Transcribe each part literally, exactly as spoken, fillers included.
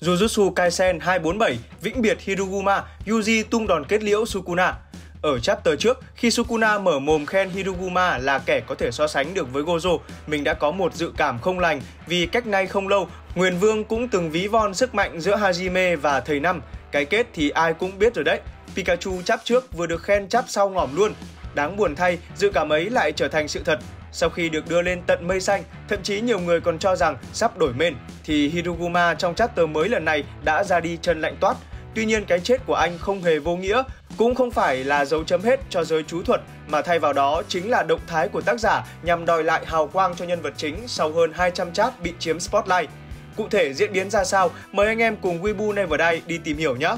Jujutsu Kaisen hai bốn bảy vĩnh biệt Hiruguma, Yuji tung đòn kết liễu Sukuna. Ở chapter trước, khi Sukuna mở mồm khen Hiruguma là kẻ có thể so sánh được với Gojo, mình đã có một dự cảm không lành vì cách nay không lâu, Nguyền Vương cũng từng ví von sức mạnh giữa Hajime và Thầy Năm. Cái kết thì ai cũng biết rồi đấy, Pikachu chap trước vừa được khen chap sau ngỏm luôn. Đáng buồn thay, dự cảm ấy lại trở thành sự thật. Sau khi được đưa lên tận mây xanh, thậm chí nhiều người còn cho rằng sắp đổi mên, thì Hiruguma trong chapter mới lần này đã ra đi chân lạnh toát. Tuy nhiên cái chết của anh không hề vô nghĩa, cũng không phải là dấu chấm hết cho giới chú thuật, mà thay vào đó chính là động thái của tác giả nhằm đòi lại hào quang cho nhân vật chính sau hơn hai trăm chap bị chiếm spotlight. Cụ thể diễn biến ra sao, mời anh em cùng Weibu Never Die đi tìm hiểu nhé!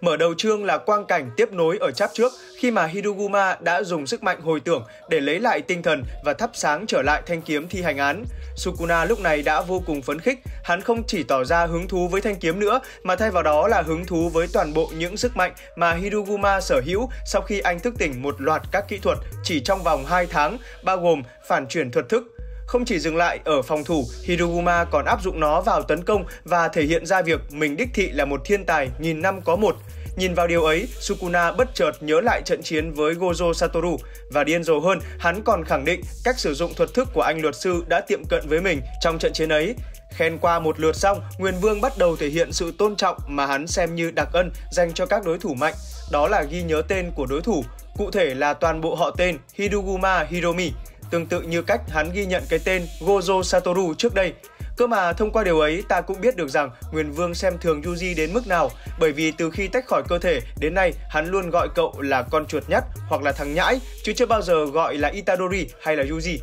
Mở đầu chương là quang cảnh tiếp nối ở chap trước khi mà Hiruguma đã dùng sức mạnh hồi tưởng để lấy lại tinh thần và thắp sáng trở lại thanh kiếm thi hành án. Sukuna lúc này đã vô cùng phấn khích, hắn không chỉ tỏ ra hứng thú với thanh kiếm nữa mà thay vào đó là hứng thú với toàn bộ những sức mạnh mà Hiruguma sở hữu sau khi anh thức tỉnh một loạt các kỹ thuật chỉ trong vòng hai tháng, bao gồm phản chuyển thuật thức. Không chỉ dừng lại ở phòng thủ, Hiruguma còn áp dụng nó vào tấn công và thể hiện ra việc mình đích thị là một thiên tài nghìn năm có một. Nhìn vào điều ấy, Sukuna bất chợt nhớ lại trận chiến với Gojo Satoru. Và điên rồ hơn, hắn còn khẳng định cách sử dụng thuật thức của anh luật sư đã tiệm cận với mình trong trận chiến ấy. Khen qua một lượt xong, Nguyền Vương bắt đầu thể hiện sự tôn trọng mà hắn xem như đặc ân dành cho các đối thủ mạnh. Đó là ghi nhớ tên của đối thủ, cụ thể là toàn bộ họ tên Hiruguma Hiromi, tương tự như cách hắn ghi nhận cái tên Gojo Satoru trước đây. Cơ mà thông qua điều ấy ta cũng biết được rằng Nguyền Vương xem thường Yuji đến mức nào, bởi vì từ khi tách khỏi cơ thể đến nay hắn luôn gọi cậu là con chuột nhắt hoặc là thằng nhãi, chứ chưa bao giờ gọi là Itadori hay là Yuji.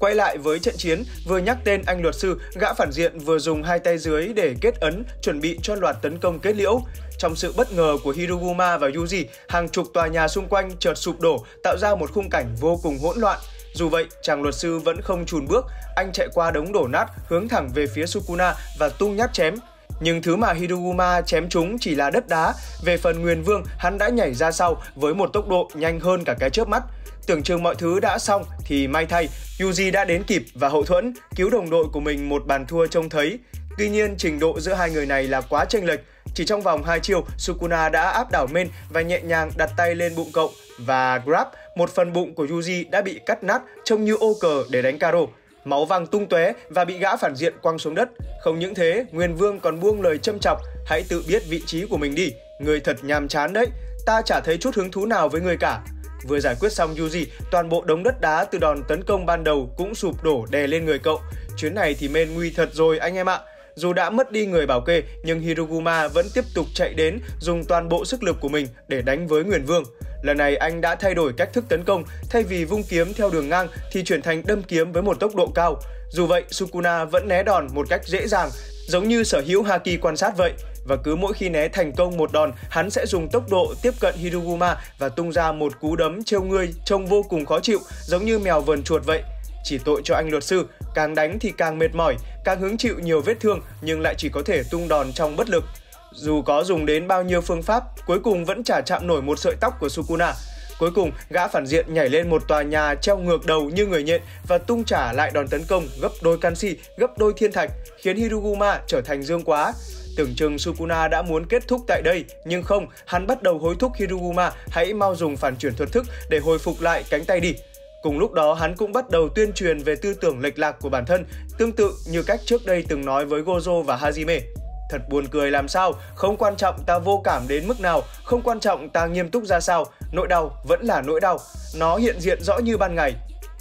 Quay lại với trận chiến, vừa nhắc tên anh luật sư, gã phản diện vừa dùng hai tay dưới để kết ấn, chuẩn bị cho loạt tấn công kết liễu. Trong sự bất ngờ của Hiruguma và Yuji, hàng chục tòa nhà xung quanh chợt sụp đổ, tạo ra một khung cảnh vô cùng hỗn loạn. Dù vậy, chàng luật sư vẫn không chùn bước, anh chạy qua đống đổ nát, hướng thẳng về phía Sukuna và tung nhát chém. Nhưng thứ mà Hiruguma chém trúng chỉ là đất đá, về phần Nguyền Vương hắn đã nhảy ra sau với một tốc độ nhanh hơn cả cái chớp mắt. Tưởng chừng mọi thứ đã xong thì may thay, Yuji đã đến kịp và hậu thuẫn, cứu đồng đội của mình một bàn thua trông thấy. Tuy nhiên, trình độ giữa hai người này là quá chênh lệch. Chỉ trong vòng hai chiêu, Sukuna đã áp đảo Main và nhẹ nhàng đặt tay lên bụng cậu. Và grab, một phần bụng của Yuji đã bị cắt nát, trông như ô cờ để đánh caro. Máu văng tung tóe và bị gã phản diện quăng xuống đất. Không những thế, Nguyền Vương còn buông lời châm chọc: "Hãy tự biết vị trí của mình đi, người thật nhàm chán đấy, ta chả thấy chút hứng thú nào với người cả." Vừa giải quyết xong Yuji, toàn bộ đống đất đá từ đòn tấn công ban đầu cũng sụp đổ đè lên người cậu. Chuyến này thì Main nguy thật rồi anh em ạ. Dù đã mất đi người bảo kê, nhưng Hiruguma vẫn tiếp tục chạy đến, dùng toàn bộ sức lực của mình để đánh với Nguyền Vương. Lần này anh đã thay đổi cách thức tấn công, thay vì vung kiếm theo đường ngang thì chuyển thành đâm kiếm với một tốc độ cao. Dù vậy, Sukuna vẫn né đòn một cách dễ dàng, giống như sở hữu haki quan sát vậy. Và cứ mỗi khi né thành công một đòn, hắn sẽ dùng tốc độ tiếp cận Hiruguma và tung ra một cú đấm trêu ngươi trông vô cùng khó chịu, giống như mèo vờn chuột vậy. Chỉ tội cho anh luật sư, càng đánh thì càng mệt mỏi, càng hứng chịu nhiều vết thương nhưng lại chỉ có thể tung đòn trong bất lực. Dù có dùng đến bao nhiêu phương pháp, cuối cùng vẫn chả chạm nổi một sợi tóc của Sukuna. Cuối cùng, gã phản diện nhảy lên một tòa nhà treo ngược đầu như người nhện và tung trả lại đòn tấn công gấp đôi canxi, gấp đôi thiên thạch, khiến Hiruguma trở thành dương quá. Tưởng chừng Sukuna đã muốn kết thúc tại đây, nhưng không, hắn bắt đầu hối thúc Hiruguma hãy mau dùng phản chuyển thuật thức để hồi phục lại cánh tay đi. Cùng lúc đó, hắn cũng bắt đầu tuyên truyền về tư tưởng lệch lạc của bản thân, tương tự như cách trước đây từng nói với Gojo và Hajime. Thật buồn cười làm sao, không quan trọng ta vô cảm đến mức nào, không quan trọng ta nghiêm túc ra sao, nỗi đau vẫn là nỗi đau, nó hiện diện rõ như ban ngày.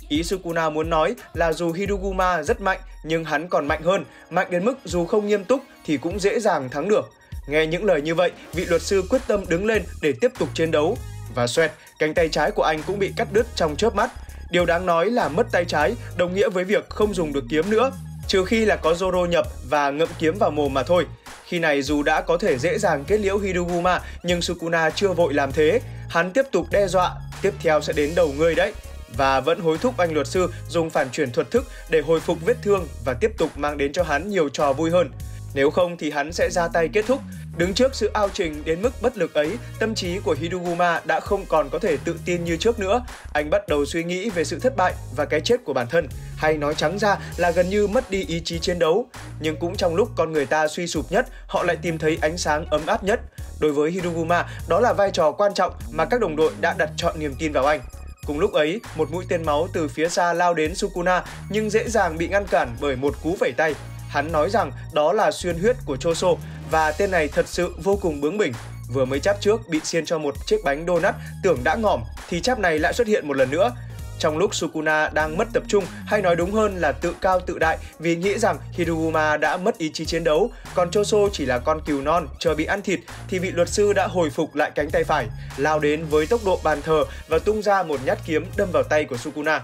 Ý Sukuna muốn nói là dù Hiruguma rất mạnh, nhưng hắn còn mạnh hơn, mạnh đến mức dù không nghiêm túc thì cũng dễ dàng thắng được. Nghe những lời như vậy, vị luật sư quyết tâm đứng lên để tiếp tục chiến đấu. Và xoẹt, cánh tay trái của anh cũng bị cắt đứt trong chớp mắt. Điều đáng nói là mất tay trái đồng nghĩa với việc không dùng được kiếm nữa, trừ khi là có Zoro nhập và ngậm kiếm vào mồm mà thôi. Khi này dù đã có thể dễ dàng kết liễu Hiruguma nhưng Sukuna chưa vội làm thế, hắn tiếp tục đe dọa, tiếp theo sẽ đến đầu ngươi đấy. Và vẫn hối thúc anh luật sư dùng phản chuyển thuật thức để hồi phục vết thương và tiếp tục mang đến cho hắn nhiều trò vui hơn. Nếu không thì hắn sẽ ra tay kết thúc. Đứng trước sự ao trình đến mức bất lực ấy, tâm trí của Hiruguma đã không còn có thể tự tin như trước nữa. Anh bắt đầu suy nghĩ về sự thất bại và cái chết của bản thân, hay nói trắng ra là gần như mất đi ý chí chiến đấu. Nhưng cũng trong lúc con người ta suy sụp nhất, họ lại tìm thấy ánh sáng ấm áp nhất. Đối với Hiruguma, đó là vai trò quan trọng mà các đồng đội đã đặt trọn niềm tin vào anh. Cùng lúc ấy, một mũi tên máu từ phía xa lao đến Sukuna nhưng dễ dàng bị ngăn cản bởi một cú vẩy tay. Hắn nói rằng đó là xuyên huyết của Choso và tên này thật sự vô cùng bướng bỉnh. Vừa mới cháp trước bị xiên cho một chiếc bánh donut tưởng đã ngỏm thì cháp này lại xuất hiện một lần nữa. Trong lúc Sukuna đang mất tập trung, hay nói đúng hơn là tự cao tự đại vì nghĩ rằng Hiruguma đã mất ý chí chiến đấu, còn Choso chỉ là con cừu non chờ bị ăn thịt, thì vị luật sư đã hồi phục lại cánh tay phải, lao đến với tốc độ bàn thờ và tung ra một nhát kiếm đâm vào tay của Sukuna.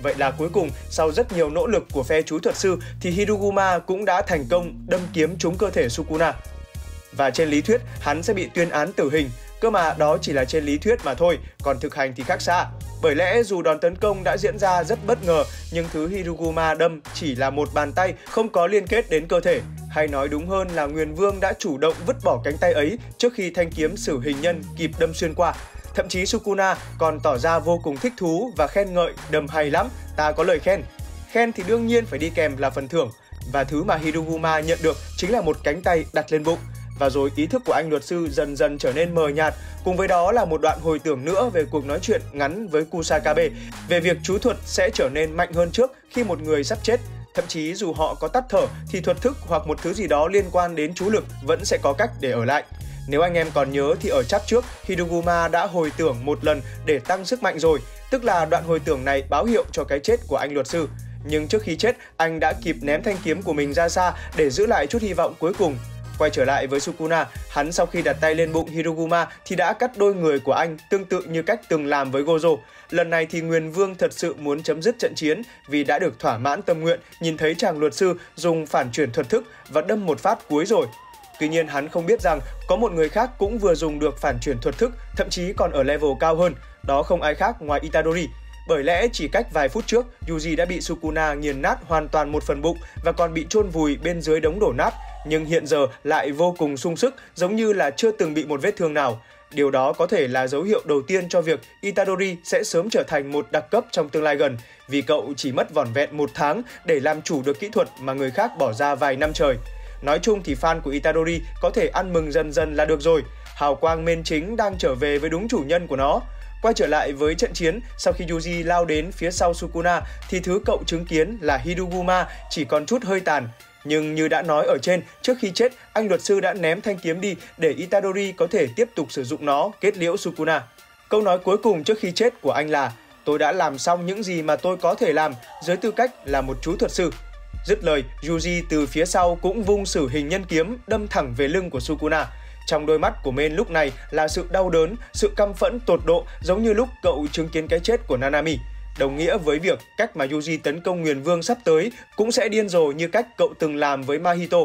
Vậy là cuối cùng, sau rất nhiều nỗ lực của phe chú thuật sư thì Hiruguma cũng đã thành công đâm kiếm trúng cơ thể Sukuna. Và trên lý thuyết, hắn sẽ bị tuyên án tử hình, cơ mà đó chỉ là trên lý thuyết mà thôi, còn thực hành thì khác xa. Bởi lẽ dù đòn tấn công đã diễn ra rất bất ngờ, nhưng thứ Hiruguma đâm chỉ là một bàn tay không có liên kết đến cơ thể. Hay nói đúng hơn là Nguyền Vương đã chủ động vứt bỏ cánh tay ấy trước khi thanh kiếm xử hình nhân kịp đâm xuyên qua. Thậm chí Sukuna còn tỏ ra vô cùng thích thú và khen ngợi đâm hay lắm, ta có lời khen. Khen thì đương nhiên phải đi kèm là phần thưởng, và thứ mà Hiruguma nhận được chính là một cánh tay đặt lên bụng. Và rồi ý thức của anh luật sư dần dần trở nên mờ nhạt, cùng với đó là một đoạn hồi tưởng nữa về cuộc nói chuyện ngắn với Kusakabe về việc chú thuật sẽ trở nên mạnh hơn trước khi một người sắp chết. Thậm chí dù họ có tắt thở thì thuật thức hoặc một thứ gì đó liên quan đến chú lực vẫn sẽ có cách để ở lại. Nếu anh em còn nhớ thì ở chap trước, Hiruguma đã hồi tưởng một lần để tăng sức mạnh rồi, tức là đoạn hồi tưởng này báo hiệu cho cái chết của anh luật sư. Nhưng trước khi chết, anh đã kịp ném thanh kiếm của mình ra xa để giữ lại chút hy vọng cuối cùng. Quay trở lại với Sukuna, hắn sau khi đặt tay lên bụng Hiruguma thì đã cắt đôi người của anh tương tự như cách từng làm với Gojo. Lần này thì Nguyền Vương thật sự muốn chấm dứt trận chiến vì đã được thỏa mãn tâm nguyện nhìn thấy chàng luật sư dùng phản chuyển thuật thức và đâm một phát cuối rồi. Tuy nhiên hắn không biết rằng có một người khác cũng vừa dùng được phản chuyển thuật thức, thậm chí còn ở level cao hơn, đó không ai khác ngoài Itadori. Bởi lẽ chỉ cách vài phút trước, Yuji đã bị Sukuna nghiền nát hoàn toàn một phần bụng và còn bị chôn vùi bên dưới đống đổ nát, nhưng hiện giờ lại vô cùng sung sức, giống như là chưa từng bị một vết thương nào. Điều đó có thể là dấu hiệu đầu tiên cho việc Itadori sẽ sớm trở thành một đặc cấp trong tương lai gần, vì cậu chỉ mất vỏn vẹn một tháng để làm chủ được kỹ thuật mà người khác bỏ ra vài năm trời. Nói chung thì fan của Itadori có thể ăn mừng dần dần là được rồi, hào quang main chính đang trở về với đúng chủ nhân của nó. Quay trở lại với trận chiến, sau khi Yuji lao đến phía sau Sukuna thì thứ cậu chứng kiến là Hiruguma chỉ còn chút hơi tàn. Nhưng như đã nói ở trên, trước khi chết, anh luật sư đã ném thanh kiếm đi để Itadori có thể tiếp tục sử dụng nó kết liễu Sukuna. Câu nói cuối cùng trước khi chết của anh là: "Tôi đã làm xong những gì mà tôi có thể làm dưới tư cách là một chú thuật sư." Dứt lời, Yuji từ phía sau cũng vung xử hình nhân kiếm đâm thẳng về lưng của Sukuna. Trong đôi mắt của Main lúc này là sự đau đớn, sự căm phẫn tột độ, giống như lúc cậu chứng kiến cái chết của Nanami. Đồng nghĩa với việc cách mà Yuji tấn công Nguyền Vương sắp tới cũng sẽ điên rồ như cách cậu từng làm với Mahito.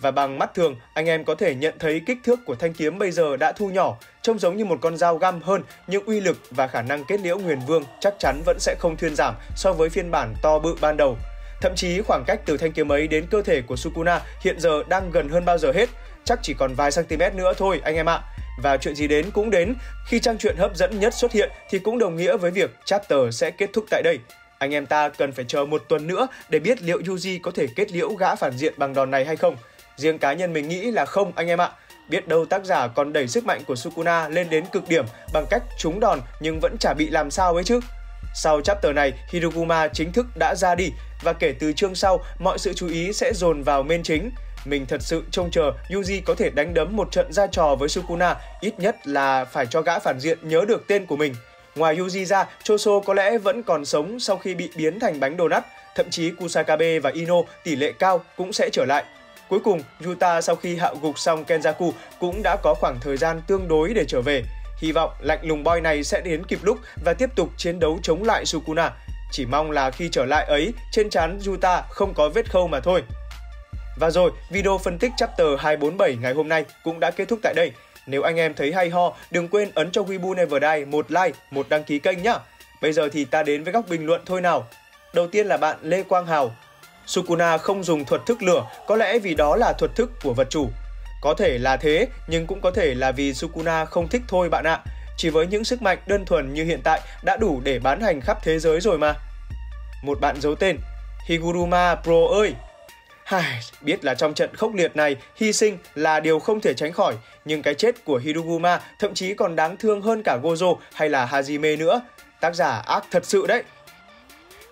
Và bằng mắt thường, anh em có thể nhận thấy kích thước của thanh kiếm bây giờ đã thu nhỏ, trông giống như một con dao găm hơn, nhưng uy lực và khả năng kết liễu Nguyền Vương chắc chắn vẫn sẽ không thuyên giảm so với phiên bản to bự ban đầu. Thậm chí khoảng cách từ thanh kiếm ấy đến cơ thể của Sukuna hiện giờ đang gần hơn bao giờ hết, chắc chỉ còn vài cm nữa thôi anh em ạ. Và chuyện gì đến cũng đến, khi trang truyện hấp dẫn nhất xuất hiện thì cũng đồng nghĩa với việc chapter sẽ kết thúc tại đây. Anh em ta cần phải chờ một tuần nữa để biết liệu Yuji có thể kết liễu gã phản diện bằng đòn này hay không. Riêng cá nhân mình nghĩ là không anh em ạ. Biết đâu tác giả còn đẩy sức mạnh của Sukuna lên đến cực điểm bằng cách trúng đòn nhưng vẫn chả bị làm sao ấy chứ. Sau chapter này, Hiruguma chính thức đã ra đi và kể từ chương sau, mọi sự chú ý sẽ dồn vào main chính. Mình thật sự trông chờ Yuji có thể đánh đấm một trận ra trò với Sukuna, ít nhất là phải cho gã phản diện nhớ được tên của mình. Ngoài Yuji ra, Choso có lẽ vẫn còn sống sau khi bị biến thành bánh donut, thậm chí Kusakabe và Ino tỷ lệ cao cũng sẽ trở lại. Cuối cùng, Yuta sau khi hạ gục xong Kenjaku cũng đã có khoảng thời gian tương đối để trở về. Hy vọng lạnh lùng boy này sẽ đến kịp lúc và tiếp tục chiến đấu chống lại Sukuna. Chỉ mong là khi trở lại ấy, trên trán Yuta không có vết khâu mà thôi. Và rồi, video phân tích chapter hai bốn bảy ngày hôm nay cũng đã kết thúc tại đây. Nếu anh em thấy hay ho, đừng quên ấn cho Weibu Never Die một like, một đăng ký kênh nhá. Bây giờ thì ta đến với góc bình luận thôi nào. Đầu tiên là bạn Lê Quang Hào. Sukuna không dùng thuật thức lửa, có lẽ vì đó là thuật thức của vật chủ. Có thể là thế, nhưng cũng có thể là vì Sukuna không thích thôi bạn ạ. Chỉ với những sức mạnh đơn thuần như hiện tại đã đủ để bán hành khắp thế giới rồi mà. Một bạn giấu tên: Hiruguma Pro ơi! Hài, biết là trong trận khốc liệt này, hy sinh là điều không thể tránh khỏi, nhưng cái chết của Hiruguma thậm chí còn đáng thương hơn cả Gojo hay là Hajime nữa. Tác giả ác thật sự đấy!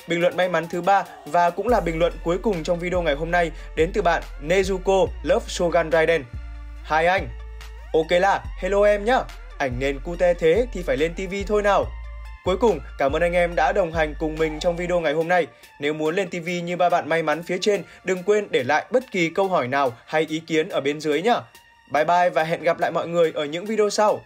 Bình luận may mắn thứ ba và cũng là bình luận cuối cùng trong video ngày hôm nay đến từ bạn Nezuko Love Shogun Raiden. Hai anh! Ok là, hello em nhá! Ảnh nền cute thế thì phải lên tivi thôi nào! Cuối cùng, cảm ơn anh em đã đồng hành cùng mình trong video ngày hôm nay. Nếu muốn lên ti vi như ba bạn may mắn phía trên, đừng quên để lại bất kỳ câu hỏi nào hay ý kiến ở bên dưới nhé. Bye bye và hẹn gặp lại mọi người ở những video sau.